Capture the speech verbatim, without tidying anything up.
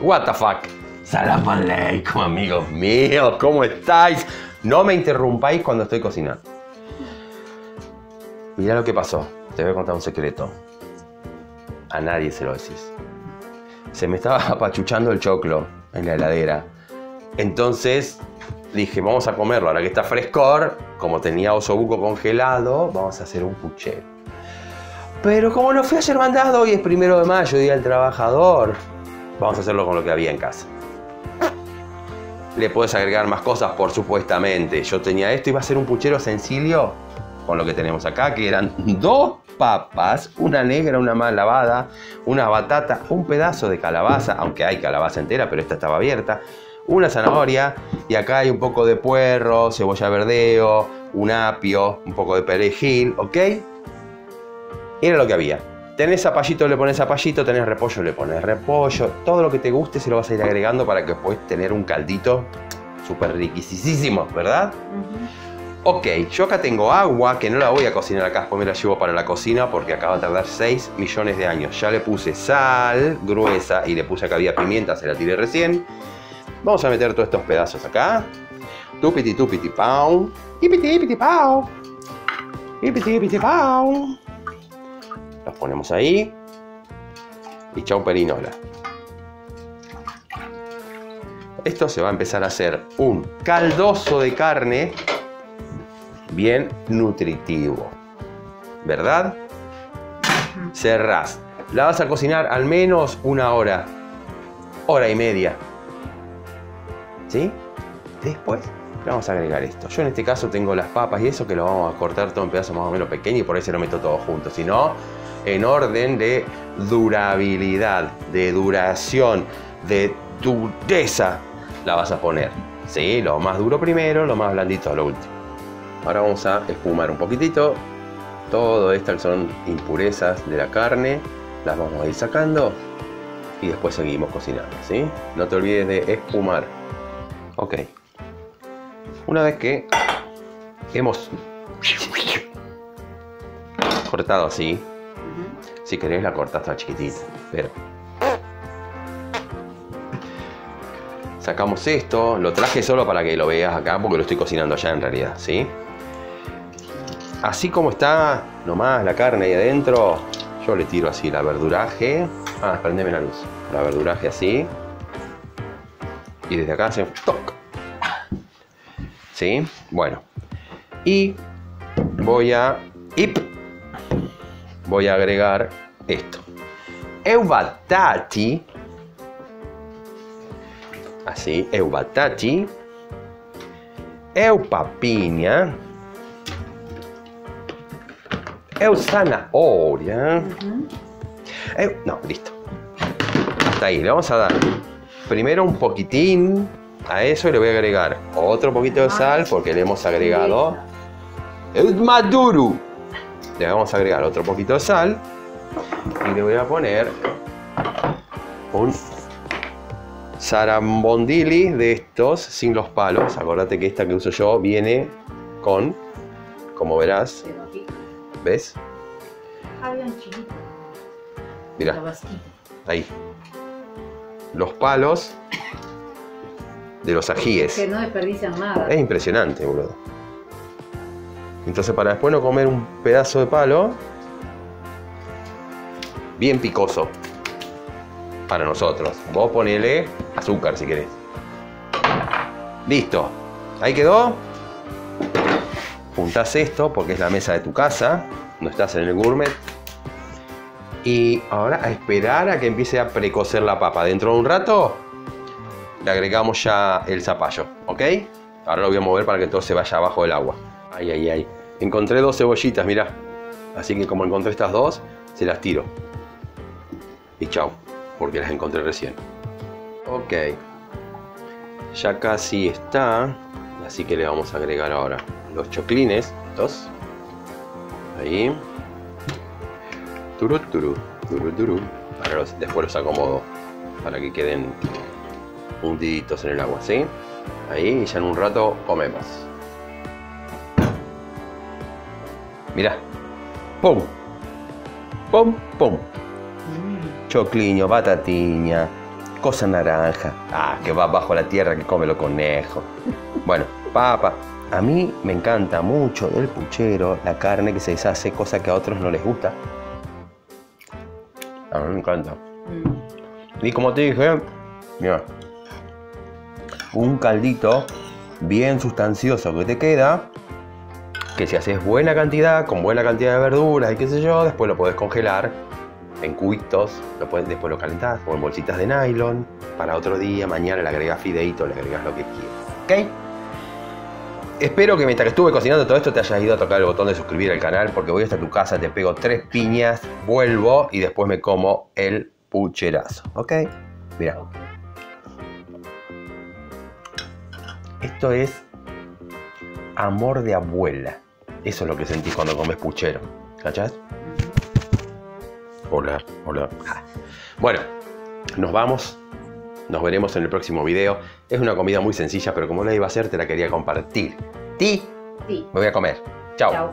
What the fuck. Salam aleikum, amigos míos. ¿Cómo estáis? No me interrumpáis cuando estoy cocinando. Mirá lo que pasó. Te voy a contar un secreto. A nadie se lo decís. Se me estaba apachuchando el choclo en la heladera. Entonces dije, vamos a comerlo. Ahora que está frescor, como tenía osobuco congelado, vamos a hacer un puché. Pero como no fui ayer mandado, hoy es primero de mayo, Día del Trabajador. Vamos a hacerlo con lo que había en casa. Le puedes agregar más cosas, por supuestamente. Yo tenía esto, iba a ser un puchero sencillo con lo que tenemos acá, que eran dos papas, una negra, una mal lavada, una batata, un pedazo de calabaza, aunque hay calabaza entera, pero esta estaba abierta, una zanahoria, y acá hay un poco de puerro, cebolla verdeo, un apio, un poco de perejil, ¿ok? Era lo que había. Tenés zapallito, le pones zapallito, tenés repollo, le pones repollo, todo lo que te guste se lo vas a ir agregando para que puedas tener un caldito súper riquisísimo, ¿verdad? Uh-huh. Ok, yo acá tengo agua, que no la voy a cocinar acá, después me la llevo para la cocina porque acá va a tardar seis millones de años. Ya le puse sal gruesa y le puse acá había pimienta, se la tiré recién. Vamos a meter todos estos pedazos acá. Tupiti tupiti pau. Ipiti ipiti pau. Ipiti ipiti pau. Los ponemos ahí. Y chau perinola. Esto se va a empezar a hacer un caldoso de carne bien nutritivo, ¿verdad? Cerrás. La vas a cocinar al menos una hora, hora y media, ¿sí? Después le vamos a agregar esto. Yo en este caso tengo las papas y eso que lo vamos a cortar todo en pedazos más o menos pequeños y por ahí se lo meto todo junto, sino en orden de durabilidad, de duración, de dureza la vas a poner, ¿sí? Lo más duro primero, lo más blandito lo último. Ahora vamos a espumar un poquitito. Todo estas son impurezas de la carne. Las vamos a ir sacando. Y después seguimos cocinando, ¿sí? No te olvides de espumar. Ok. Una vez que hemos cortado así. Si querés la cortás tan chiquitita. Pero sacamos esto. Lo traje solo para que lo veas acá porque lo estoy cocinando ya en realidad, ¿sí? Así como está nomás la carne ahí adentro, yo le tiro así la verduraje. Ah, prendeme la luz. La verduraje así. Y desde acá se... ¡Toc! ¿Sí? Bueno. Y voy a... ¡Ip! Voy a agregar esto. Eubatati. Así. Eubatati. Eupapiña. Eu zanahoria. Uh-huh. Eu, no, listo. Hasta ahí. Le vamos a dar primero un poquitín a eso y le voy a agregar otro poquito de sal porque le hemos agregado el maduro. Le vamos a agregar otro poquito de sal y le voy a poner un sarambondili de estos sin los palos. Acordate que esta que uso yo viene con, como verás, ¿ves? Mirá, ahí. Los palos de los ajíes. Que no desperdician nada. Es impresionante, boludo. Entonces para después no comer un pedazo de palo, bien picoso para nosotros. Vos ponele azúcar si querés. Listo. Ahí quedó. Juntás esto porque es la mesa de tu casa, no estás en el gourmet. Y ahora a esperar a que empiece a precocer la papa. Dentro de un rato le agregamos ya el zapallo, ¿ok? Ahora lo voy a mover para que todo se vaya abajo del agua. Ay, ay, ay. Encontré dos cebollitas, mirá. Así que como encontré estas dos, se las tiro. Y chau, porque las encontré recién. Ok. Ya casi está, así que le vamos a agregar ahora los choclines, estos, ahí, turu, turu, turu, turu. Ahora los, después los acomodo para que queden hundiditos en el agua, ¿sí? Ahí, y ya en un rato comemos. Mirá, pum, pum, pum, mm. chocliño, batatiña, cosa naranja. Ah, que va bajo la tierra, que come los conejos. Bueno, papa. A mí me encanta mucho del puchero la carne que se deshace, cosa que a otros no les gusta. A mí me encanta. Y como te dije, mira, un caldito bien sustancioso que te queda, que si haces buena cantidad, con buena cantidad de verduras y qué sé yo, después lo podés congelar en cubitos, lo podés, después lo calentás o en bolsitas de nylon para otro día, mañana le agregás fideíto, le agregás lo que quieras, ¿ok? Espero que mientras que estuve cocinando todo esto te hayas ido a tocar el botón de suscribir al canal, porque voy hasta tu casa, te pego tres piñas, vuelvo y después me como el pucherazo, ¿ok? Mirá. Esto es amor de abuela. Eso es lo que sentís cuando comes puchero, ¿cachás? Hola, hola. Bueno, nos vamos. Nos veremos en el próximo video. Es una comida muy sencilla, pero como la iba a hacer, te la quería compartir. Ti, sí. Me voy a comer. Chao.